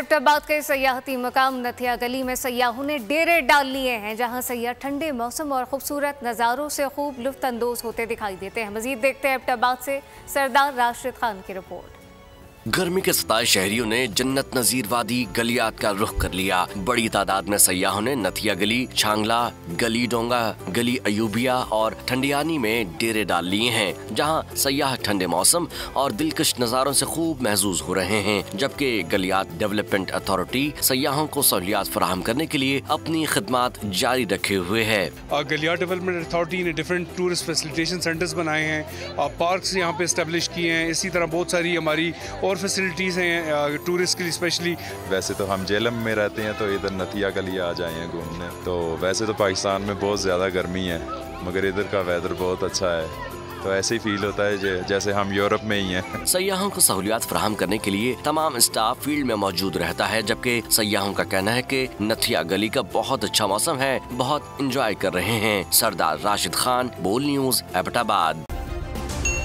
एबटाबाद के सयाहती मकाम नथिया गली में सयाहों ने डेरे डाल लिए हैं, जहां सयाह ठंडे मौसम और खूबसूरत नज़ारों से खूब लुफ्तंदोज होते दिखाई देते हैं। मजीद देखते हैं एबटाबाद से सरदार राशिद खान की रिपोर्ट। गर्मी के सताए शहरियों ने जन्नत नजीर वादी गलियात का रुख कर लिया। बड़ी तादाद में सयाहों ने नथिया गली, छंगला गली, डोंगा गली, अयूबिया और ठंडियानी में डेरे डाल लिए हैं, जहां सयाह ठंडे मौसम और दिलकश नज़ारों से खूब महसूस हो रहे हैं। जबकि गलियात डेवलपमेंट अथॉरिटी सयाहों को सहूलियात फराहम करने के लिए अपनी खिदमात जारी रखे हुए है। गलियात डेवलपमेंट अथॉरिटी ने डिफरेंट टूरिस्ट फैसिलिटेशन सेंटर्स बनाए हैं और पार्क यहाँ पे इस्टेब्लिश किए हैं। इसी तरह बहुत सारी हमारी और फैसिलिटीज़ हैं टूरिस्ट के लिए स्पेशली। वैसे तो हम जेलम में रहते हैं, तो इधर नथिया गली आ जाए हैं घूमने। तो वैसे तो पाकिस्तान में बहुत ज़्यादा गर्मी है, मगर इधर का वेदर बहुत अच्छा है, तो ऐसे ही फील होता है जैसे हम यूरोप में ही हैं। सयाहों को सहूलियात फराहम करने के लिए तमाम स्टाफ फील्ड में मौजूद रहता है। जबकि सयाहों का कहना है कि नथिया गली का बहुत अच्छा मौसम है, बहुत इंजॉय कर रहे हैं। सरदार राशिद खान, बोल न्यूज़, एबटाबाद।